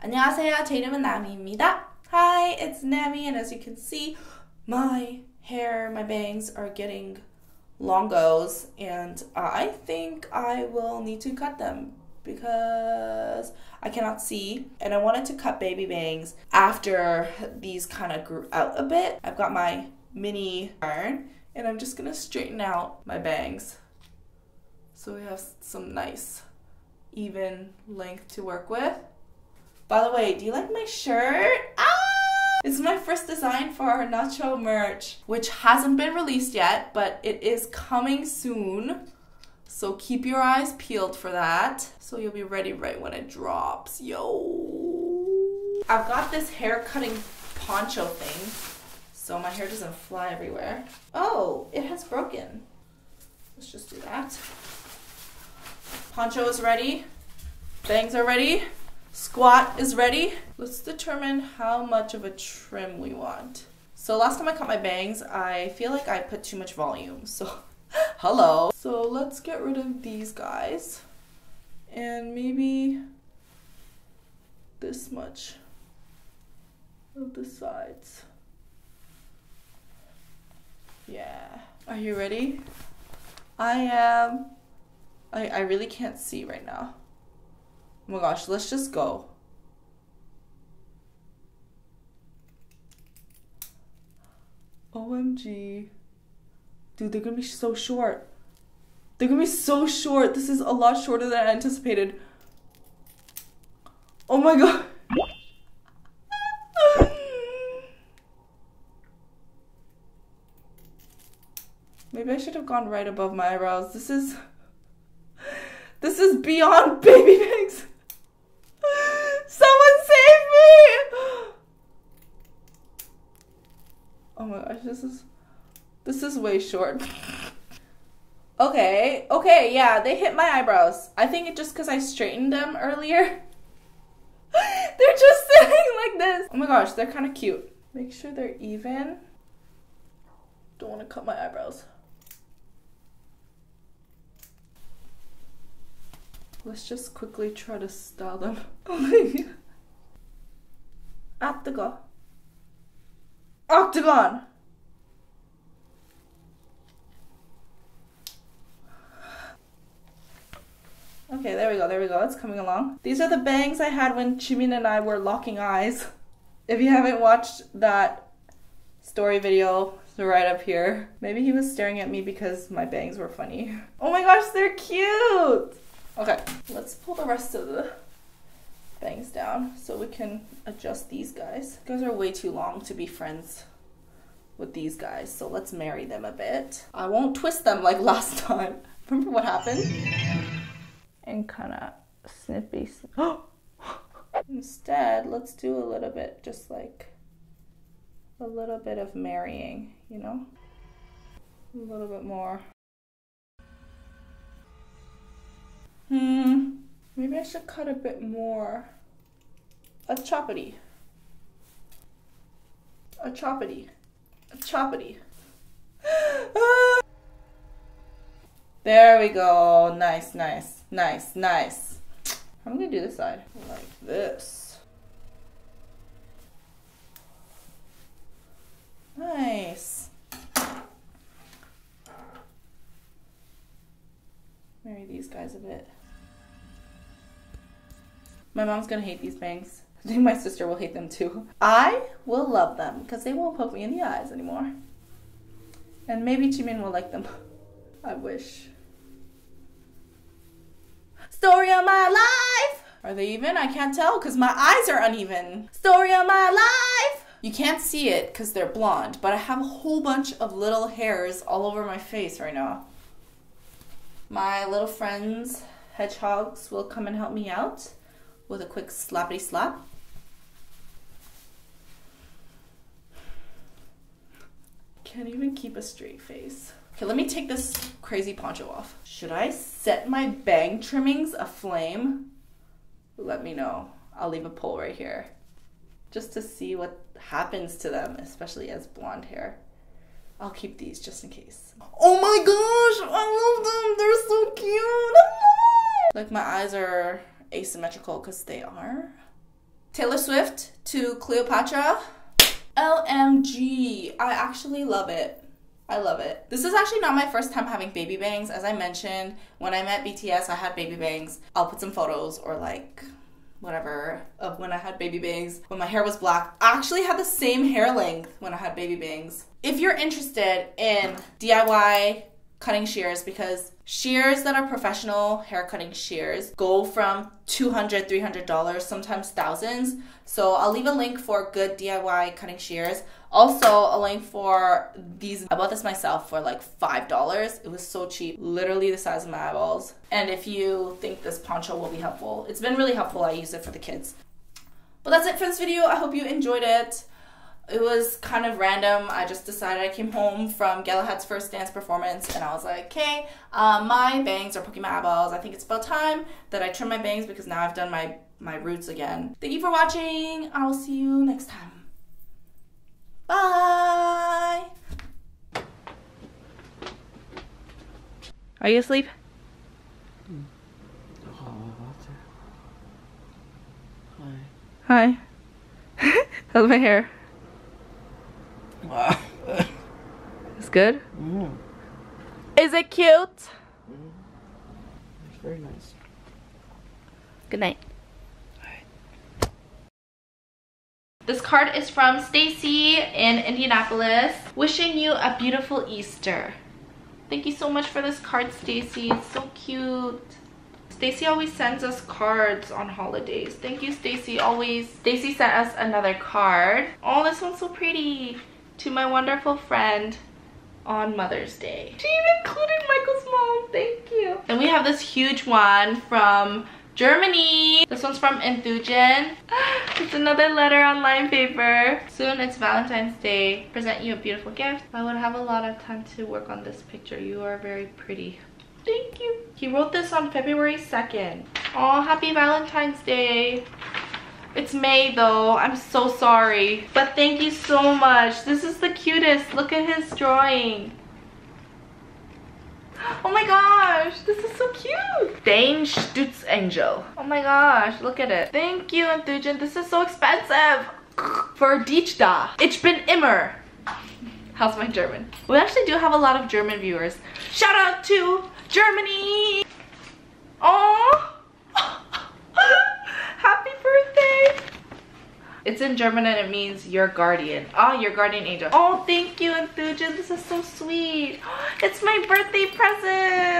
안녕하세요. 제 이름은 나미입니다. Hi, it's Nami, and as you can see, my hair, my bangs are getting longos, and I think I will need to cut them because I cannot see, and I wanted to cut baby bangs after these kind of grew out a bit. I've got my mini iron, and I'm just gonna straighten out my bangs so we have some nice even length to work with. By the way, do you like my shirt? Ah! This is my first design for our Nacho merch, which hasn't been released yet, but it is coming soon. So keep your eyes peeled for that. So you'll be ready right when it drops. Yo! I've got this hair cutting poncho thing, so my hair doesn't fly everywhere. Oh, it has broken. Let's just do that. Poncho is ready. Bangs are ready. Squat is ready. Let's determine how much of a trim we want. So last time I cut my bangs, I feel like I put too much volume, so hello. So let's get rid of these guys and maybe this much of the sides. Yeah. Are you ready? I am. I really can't see right now. Oh my gosh, let's just go. OMG. Dude, they're gonna be so short. They're gonna be so short. This is a lot shorter than I anticipated. Oh my god. Maybe I should have gone right above my eyebrows. This is beyond baby bangs. Someone save me! Oh my gosh, this is way short. Okay, yeah, they hit my eyebrows. I think it's just because I straightened them earlier. They're just sitting like this. Oh my gosh, they're kind of cute. Make sure they're even. Don't want to cut my eyebrows. Let's just quickly try to style them. Octagon. Octagon! Okay, there we go. It's coming along. These are the bangs I had when Chimin and I were locking eyes. If you haven't watched that story video, it's right up here. Maybe he was staring at me because my bangs were funny. Oh my gosh, they're cute! Okay, let's pull the rest of the bangs down so we can adjust these guys. These guys are way too long to be friends with these guys, so let's marry them a bit. I won't twist them like last time. Remember what happened? And kind of snippy. Instead, let's do a little bit, just like a little bit of marrying, you know? A little bit more. Maybe I should cut a bit more. A choppity. There we go. Nice. I'm gonna do this side like this. Nice. Marry these guys a bit. My mom's gonna hate these bangs. I think my sister will hate them too. I will love them because they won't poke me in the eyes anymore. And maybe Jimin will like them. I wish. Story of my life! Are they even? I can't tell because my eyes are uneven. Story of my life! You can't see it because they're blonde, but I have a whole bunch of little hairs all over my face right now. My little friends, hedgehogs, will come and help me out with a quick slappity slap. Can't even keep a straight face. Okay, let me take this crazy poncho off. Should I set my bang trimmings aflame? Let me know. I'll leave a poll right here just to see what happens to them, especially as blonde hair. I'll keep these just in case. Oh my gosh, I love them. They're so cute. Like my eyes are asymmetrical because they are. Taylor Swift to Cleopatra. LMG. I actually love it. I love it. This is actually not my first time having baby bangs. As I mentioned, when I met BTS, I had baby bangs. I'll put some photos or like whatever of when I had baby bangs, when my hair was black. I actually had the same hair length when I had baby bangs. If you're interested in DIY cutting shears, because shears that are professional hair cutting shears go from $200, $300, sometimes thousands. So I'll leave a link for good DIY cutting shears. Also a link for these. I bought this myself for like $5. It was so cheap, literally the size of my eyeballs. And if you think this poncho will be helpful, it's been really helpful. I use it for the kids. But that's it for this video. I hope you enjoyed it. It was kind of random. I just decided I came home from Galahad's first dance performance and I was like, okay, my bangs are poking my eyeballs. I think it's about time that I trim my bangs because now I've done my roots again. Thank you for watching. I will see you next time. Bye. Are you asleep? Hi. Hi. How's my hair? Wow. It's good? Mm. Is it cute? Mm. It's very nice. Good night. Right. This card is from Stacy in Indianapolis. Wishing you a beautiful Easter. Thank you so much for this card, Stacy. It's so cute. Stacy always sends us cards on holidays. Thank you, Stacy. Always. Stacy sent us another card. Oh, this one's so pretty. To my wonderful friend on Mother's Day. She even included Michael's mom, thank you. And we have this huge one from Germany. This one's from Enthujan. It's another letter on lined paper. Soon it's Valentine's Day. Present you a beautiful gift. I would have a lot of time to work on this picture. You are very pretty. Thank you. He wrote this on February 2nd. Aw, happy Valentine's Day. It's May though, I'm so sorry. But thank you so much. This is the cutest. Look at his drawing. Oh my gosh, this is so cute. Dane Stutz Angel. Oh my gosh, look at it. Thank you, Enthujan. This is so expensive. For dich da. Ich bin immer. How's my German? We actually do have a lot of German viewers. Shout out to Germany. Aww. Happy birthday! It's in German and it means your guardian. Oh, your guardian angel. Oh, thank you, Enthujan. This is so sweet. It's my birthday present.